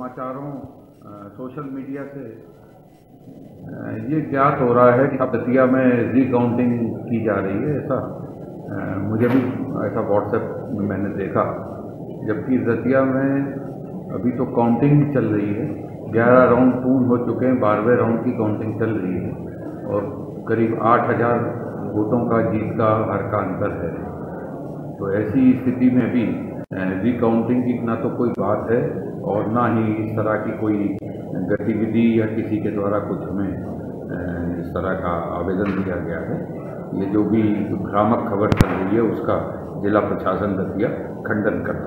समाचारों social media से ये ज्ञात हो रहा है कि अब दतिया में रीकाउंटिंग की जा रही है। ऐसा मुझे भी ऐसा व्हाट्सएप में मैंने देखा, जबकि दतिया में अभी तो काउंटिंग चल रही है। 11 राउंड पूर्ण हो चुके हैं, 12वें राउंड की काउंटिंग चल रही है और करीब 8000 वोटों का जीत का हर का अंतर है। तो ऐसी स्थिति में भी रिकाउंटिंग की ना तो कोई बात है और ना ही इस तरह की कोई गतिविधि या किसी के द्वारा कुछ हमें इस तरह का आवेदन दिया गया है। ये जो भी भ्रामक खबर चल रही है उसका जिला प्रशासन दतिया खंडन करता है।